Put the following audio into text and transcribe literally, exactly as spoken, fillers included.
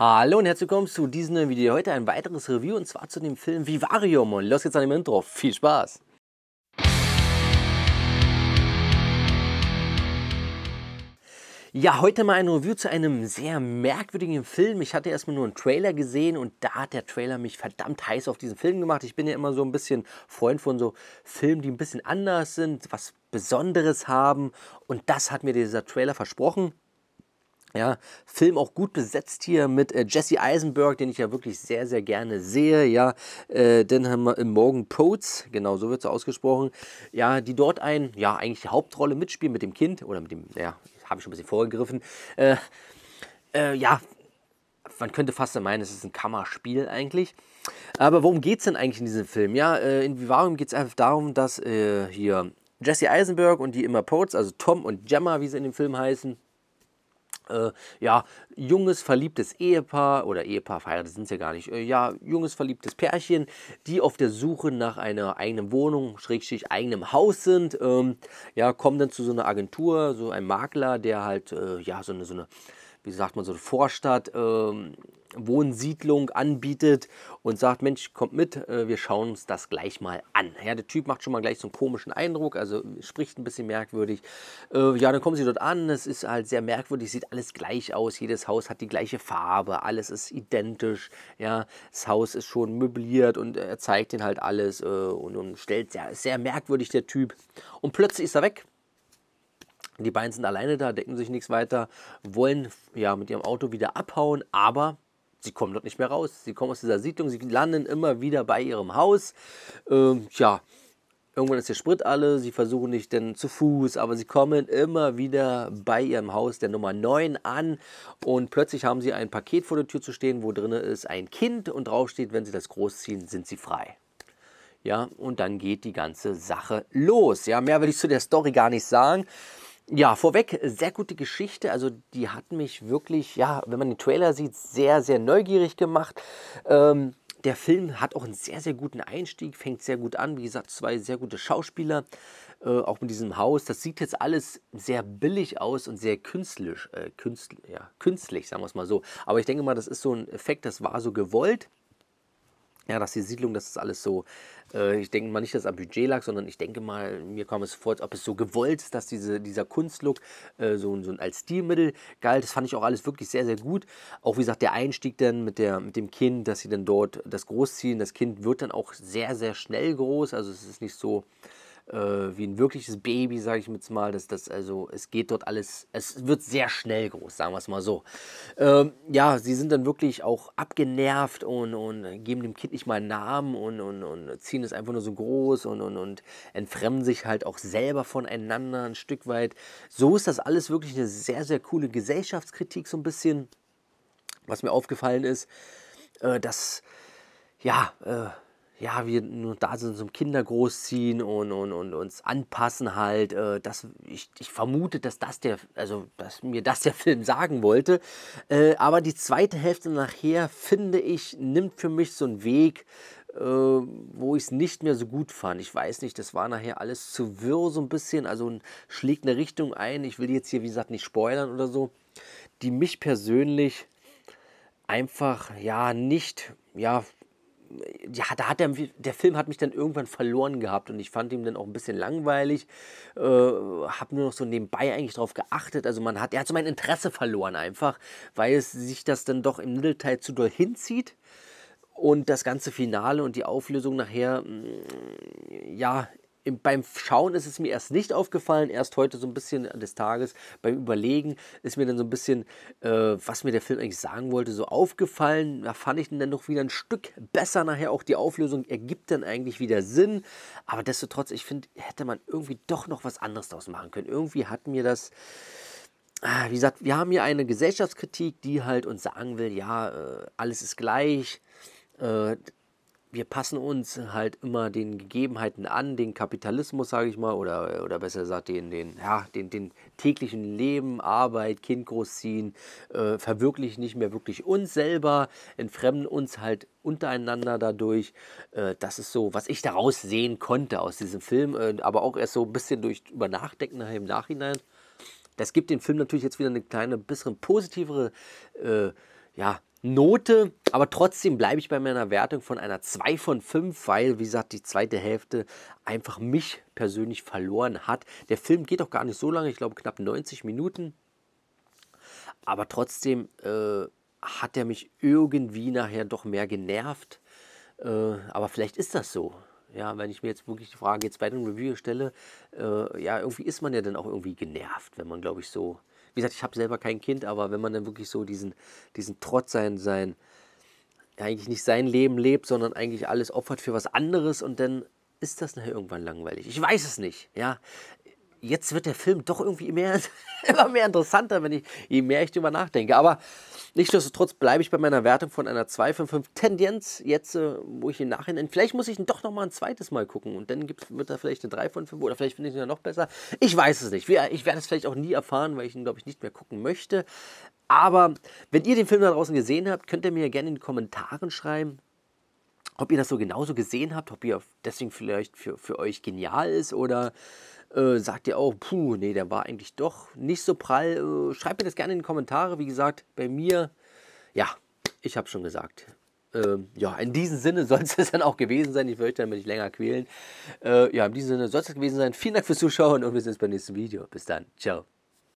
Hallo und herzlich willkommen zu diesem neuen Video. Heute ein weiteres Review und zwar zu dem Film Vivarium. Und los geht's an dem Intro. Viel Spaß! Ja, heute mal ein Review zu einem sehr merkwürdigen Film. Ich hatte erstmal nur einen Trailer gesehen und da hat der Trailer mich verdammt heiß auf diesen Film gemacht. Ich bin ja immer so ein bisschen Freund von so Filmen, die ein bisschen anders sind, was Besonderes haben, und das hat mir dieser Trailer versprochen. Ja, Film auch gut besetzt hier mit äh, Jesse Eisenberg, den ich ja wirklich sehr, sehr gerne sehe. Ja, äh, dann haben wir Imogen Poots, genau so wird es ausgesprochen. Ja, die dort ein, ja, eigentlich die Hauptrolle mitspielen mit dem Kind oder mit dem, ja, habe ich schon ein bisschen vorgegriffen. Äh, äh, ja, man könnte fast meinen, es ist ein Kammerspiel eigentlich. Aber worum geht es denn eigentlich in diesem Film? Ja, äh, in Vivarium geht es einfach darum, dass äh, hier Jesse Eisenberg und die Imogen Poots, also Tom und Gemma, wie sie in dem Film heißen, Äh, ja, junges, verliebtes Ehepaar, oder Ehepaar, verheiratet sind sie ja gar nicht, äh, ja, junges, verliebtes Pärchen, die auf der Suche nach einer eigenen Wohnung, schrägstrich eigenem Haus sind, ähm, ja, kommen dann zu so einer Agentur, so einem Makler, der halt, äh, ja, so eine, so eine, wie sagt man, so eine Vorstadt, ähm, Wohnsiedlung anbietet und sagt, Mensch, kommt mit, äh, wir schauen uns das gleich mal an. Ja, der Typ macht schon mal gleich so einen komischen Eindruck, also spricht ein bisschen merkwürdig. Äh, ja, dann kommen sie dort an, es ist halt sehr merkwürdig, sieht alles gleich aus, jedes Haus hat die gleiche Farbe, alles ist identisch, ja, das Haus ist schon möbliert und er zeigt ihnen halt alles äh, und, und stellt, sehr, sehr merkwürdig der Typ, und plötzlich ist er weg. Die beiden sind alleine da, decken sich nichts weiter, wollen ja mit ihrem Auto wieder abhauen, aber sie kommen dort nicht mehr raus. Sie kommen aus dieser Siedlung, sie landen immer wieder bei ihrem Haus. Ähm, ja, irgendwann ist der Sprit alle, sie versuchen nicht denn zu Fuß, aber sie kommen immer wieder bei ihrem Haus der Nummer neun an und plötzlich haben sie ein Paket vor der Tür zu stehen, wo drin ist ein Kind und drauf steht, wenn sie das großziehen, sind sie frei. Ja, und dann geht die ganze Sache los. Ja, mehr will ich zu der Story gar nicht sagen. Ja, vorweg, sehr gute Geschichte, also die hat mich wirklich, ja, wenn man den Trailer sieht, sehr, sehr neugierig gemacht. Ähm, der Film hat auch einen sehr, sehr guten Einstieg, fängt sehr gut an, wie gesagt, zwei sehr gute Schauspieler, äh, auch mit diesem Haus. Das sieht jetzt alles sehr billig aus und sehr künstlich, äh, künstlich, ja, künstlich, sagen wir es mal so. Aber ich denke mal, das ist so ein Effekt, das war so gewollt. Ja, dass die Siedlung, das ist alles so, äh, ich denke mal nicht, dass es am Budget lag, sondern ich denke mal, mir kam es vor, als ob es so gewollt ist, dass diese, dieser Kunstlook äh, so, so als Stilmittel galt. Das fand ich auch alles wirklich sehr, sehr gut. Auch wie gesagt, der Einstieg dann mit, der, mit dem Kind, dass sie dann dort das großziehen. Das Kind wird dann auch sehr, sehr schnell groß. Also es ist nicht so äh, wie ein wirkliches Baby, sage ich jetzt mal. Das, das, also es geht dort alles, es wird sehr schnell groß, sagen wir es mal so. Ähm, ja, sie sind dann wirklich auch abgenervt und, und geben dem Kind nicht mal einen Namen und, und, und ziehen es einfach nur so groß und, und, und entfremden sich halt auch selber voneinander ein Stück weit. So ist das alles wirklich eine sehr, sehr coole Gesellschaftskritik so ein bisschen, was mir aufgefallen ist, äh, dass, ja, äh, ja, wir nur da sind zum Kindergroßziehen und, und, und uns anpassen halt. Äh, das, ich, ich vermute, dass das der, also dass mir das der Film sagen wollte. Äh, aber die zweite Hälfte nachher, finde ich, nimmt für mich so einen Weg, äh, wo ich es nicht mehr so gut fand. Ich weiß nicht, das war nachher alles zu wirr so ein bisschen, also schlägt eine Richtung ein. Ich will jetzt hier, wie gesagt, nicht spoilern oder so, die mich persönlich einfach, ja, nicht, ja, ja, da hat der, der Film hat mich dann irgendwann verloren gehabt und ich fand ihn dann auch ein bisschen langweilig, äh, habe nur noch so nebenbei eigentlich drauf geachtet, also man hat, er hat so mein Interesse verloren einfach, weil es sich das dann doch im Mittelteil zu doll hinzieht und das ganze Finale und die Auflösung nachher, mh, ja, beim Schauen ist es mir erst nicht aufgefallen, erst heute so ein bisschen des Tages beim Überlegen ist mir dann so ein bisschen, äh, was mir der Film eigentlich sagen wollte, so aufgefallen. Da fand ich ihn dann noch wieder ein Stück besser nachher, auch die Auflösung ergibt dann eigentlich wieder Sinn, aber destotrotz, ich finde, hätte man irgendwie doch noch was anderes daraus machen können. Irgendwie hat mir das, wie gesagt, wir haben hier eine Gesellschaftskritik, die halt uns sagen will, ja, alles ist gleich, äh, wir passen uns halt immer den Gegebenheiten an, den Kapitalismus, sage ich mal, oder, oder besser gesagt, den, den, ja, den, den täglichen Leben, Arbeit, Kind großziehen, äh, verwirklichen nicht mehr wirklich uns selber, entfremden uns halt untereinander dadurch. Äh, das ist so, was ich daraus sehen konnte aus diesem Film, äh, aber auch erst so ein bisschen durch über Nachdenken im Nachhinein. Das gibt dem Film natürlich jetzt wieder eine kleine, bisschen positivere, äh, ja, Note, aber trotzdem bleibe ich bei meiner Wertung von einer zwei von fünf, weil, wie gesagt, die zweite Hälfte einfach mich persönlich verloren hat. Der Film geht auch gar nicht so lange, ich glaube knapp neunzig Minuten, aber trotzdem äh, hat er mich irgendwie nachher doch mehr genervt, äh, aber vielleicht ist das so. Ja, wenn ich mir jetzt wirklich die Frage jetzt bei dem Review stelle, äh, ja, irgendwie ist man ja dann auch irgendwie genervt, wenn man, glaube ich, so... Wie gesagt, ich habe selber kein Kind, aber wenn man dann wirklich so diesen, diesen Trotz, sein, sein, eigentlich nicht sein Leben lebt, sondern eigentlich alles opfert für was anderes, und dann ist das nachher irgendwann langweilig. Ich weiß es nicht, ja. Jetzt wird der Film doch irgendwie mehr, immer mehr interessanter, wenn ich, je mehr ich darüber nachdenke. Aber nichtsdestotrotz bleibe ich bei meiner Wertung von einer zwei von fünf. Tendenz jetzt, wo ich im Nachhinein, vielleicht muss ich ihn doch nochmal ein zweites Mal gucken und dann gibt's, wird da vielleicht eine drei von fünf oder vielleicht finde ich ihn ja noch besser. Ich weiß es nicht. Ich werde es vielleicht auch nie erfahren, weil ich ihn, glaube ich, nicht mehr gucken möchte. Aber wenn ihr den Film da draußen gesehen habt, könnt ihr mir ja gerne in die Kommentare schreiben, ob ihr das so genauso gesehen habt, ob ihr deswegen vielleicht für, für euch genial ist oder... Äh, sagt ihr auch, puh, nee, der war eigentlich doch nicht so prall. Äh, schreibt mir das gerne in die Kommentare. Wie gesagt, bei mir, ja, ich habe schon gesagt. Ähm, ja, in diesem Sinne soll es das dann auch gewesen sein. Ich will euch damit nicht länger quälen. Äh, ja, in diesem Sinne soll es das gewesen sein. Vielen Dank fürs Zuschauen und wir sehen uns beim nächsten Video. Bis dann. Ciao.